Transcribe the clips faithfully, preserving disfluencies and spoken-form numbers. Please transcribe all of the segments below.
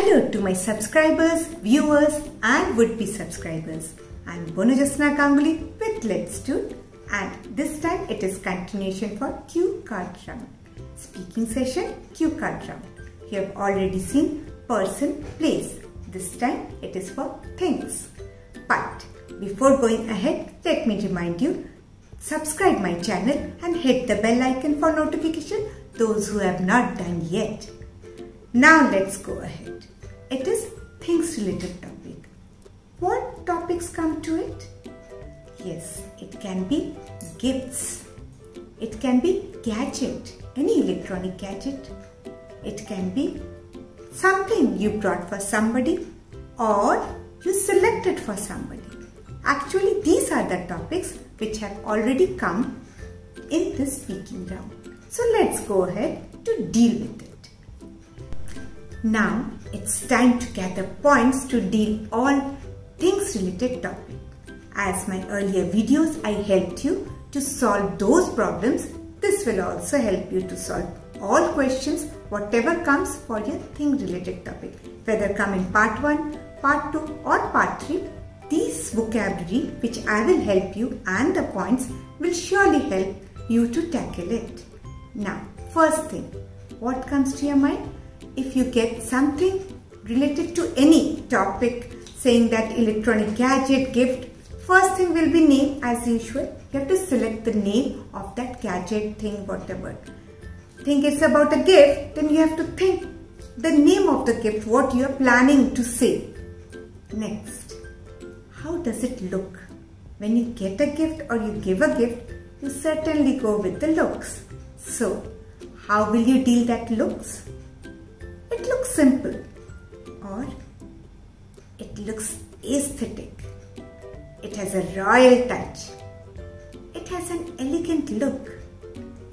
Hello to my subscribers, viewers and would-be subscribers. I am Vanajisna Kangule with Letstute and this time it is continuation for cue card round. Speaking session cue card round. You have already seen person, place. This time it is for things. But before going ahead, let me remind you, subscribe my channel and hit the bell icon for notification those who have not done yet. Now let's go ahead. It is things related topic. What topics come to it? Yes, it can be gifts. It can be gadget, any electronic gadget. It can be something you brought for somebody or you selected for somebody. Actually, these are the topics which have already come in this speaking round. So let's go ahead to deal with it. Now it's time to gather points to deal all things related topic. As my earlier videos I helped you to solve those problems, this will also help you to solve all questions whatever comes for your thing related topic. Whether come in part one, part two or part three, these vocabulary which I will help you and the points will surely help you to tackle it. Now first thing, what comes to your mind? If you get something related to any topic, saying that electronic gadget, gift, first thing will be name as usual. You have to select the name of that gadget, thing, whatever. Think it's about a gift, then you have to think the name of the gift, what you are planning to say. Next, how does it look? When you get a gift or you give a gift, you certainly go with the looks. So, how will you deal that looks? It looks simple or it looks aesthetic. It has a royal touch. It has an elegant look.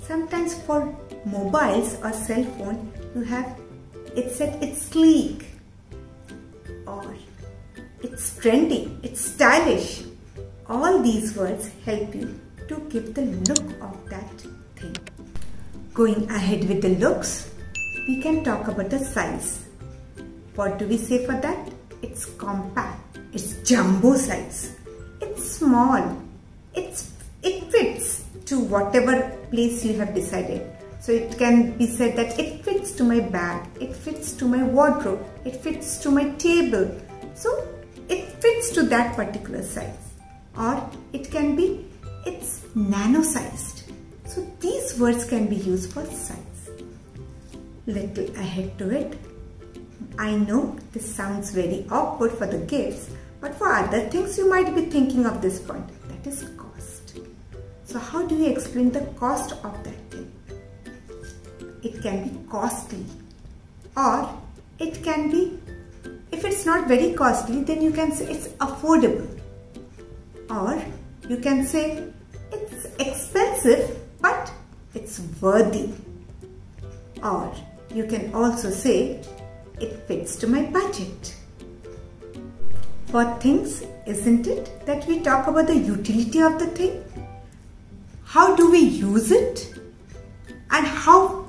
Sometimes for mobiles or cell phone you have it said it's sleek or it's trendy, it's stylish. All these words help you to give the look of that thing. Going ahead with the looks, we can talk about the size. What do we say for that? It's compact. It's jumbo size. It's small. It's, it fits to whatever place you have decided. So it can be said that it fits to my bag. It fits to my wardrobe. It fits to my table. So it fits to that particular size. Or it can be, it's nano-sized. So these words can be used for size. Little ahead to it. I know this sounds very awkward for the gifts, but for other things you might be thinking of this point. That is cost. So how do you explain the cost of that thing? It can be costly, or it can be, if it's not very costly, then you can say it's affordable. Or you can say it's expensive, but it's worthy. Or you can also say, it fits to my budget. For things, isn't it that we talk about the utility of the thing? How do we use it? And how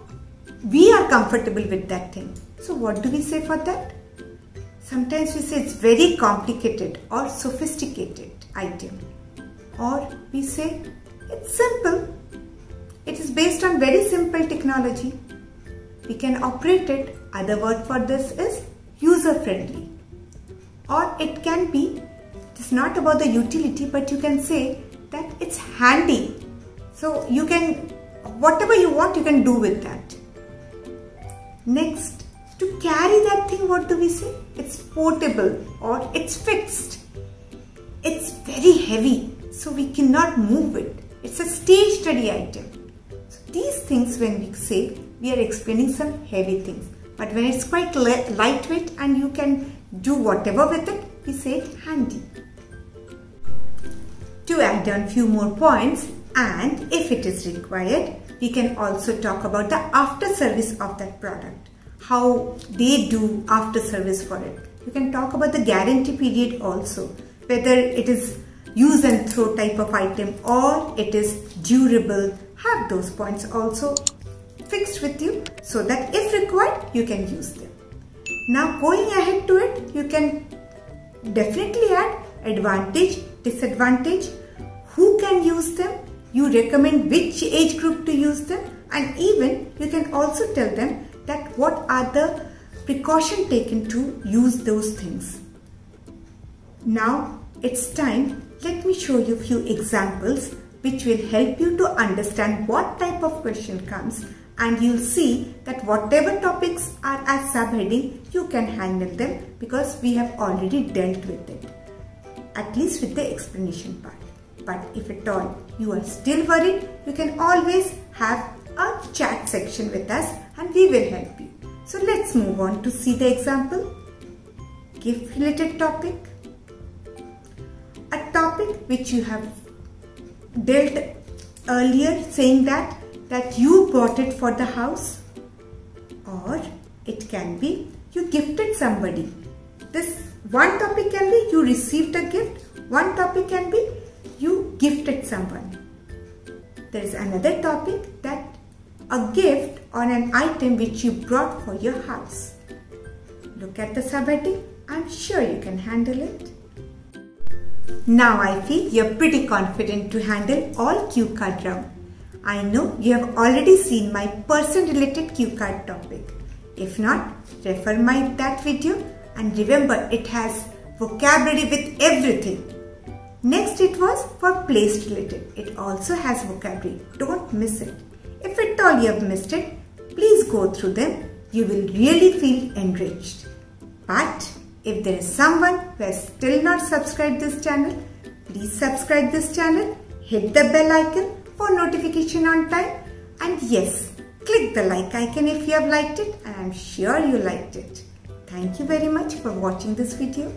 we are comfortable with that thing. So what do we say for that? Sometimes we say it's very complicated or sophisticated item. Or we say it's simple. It is based on very simple technology. We can operate it. Other word for this is user-friendly. Or it can be, it's not about the utility, but you can say that it's handy. So you can, whatever you want, you can do with that. Next, to carry that thing, what do we say? It's portable or it's fixed. It's very heavy, so we cannot move it. It's a stationary item. So these things when we say, we are explaining some heavy things, but when it's quite lightweight and you can do whatever with it, we say it handy. To add on few more points, and if it is required, we can also talk about the after service of that product, how they do after service for it. You can talk about the guarantee period also, whether it is use and throw type of item or it is durable. Have those points also fixed with you so that if required you can use them. Now going ahead to it, you can definitely add advantage, disadvantage, who can use them, you recommend which age group to use them, and even you can also tell them that what are the precautions taken to use those things. Now it's time, let me show you a few examples which will help you to understand what type of question comes, and you'll see that whatever topics are as subheading, you can handle them because we have already dealt with it, at least with the explanation part. But if at all you are still worried, you can always have a chat section with us and we will help you. So let's move on to see the example. Gift related topic. A topic which you have dealt earlier, saying that that you bought it for the house, or it can be you gifted somebody. This one topic can be you received a gift, one topic can be you gifted someone. There is another topic that a gift or an item which you brought for your house. Look at the subheading, I'm sure you can handle it. Now I feel you're pretty confident to handle all cue card round. I know you have already seen my person related cue card topic. If not, refer my that video, and remember it has vocabulary with everything. Next it was for place related. It also has vocabulary. Don't miss it. If at all you have missed it, please go through them. You will really feel enriched. But if there is someone who has still not subscribed this channel, please subscribe this channel, hit the bell icon for notification on time, and yes, click the like icon if you have liked it, and I'm sure you liked it. Thank you very much for watching this video.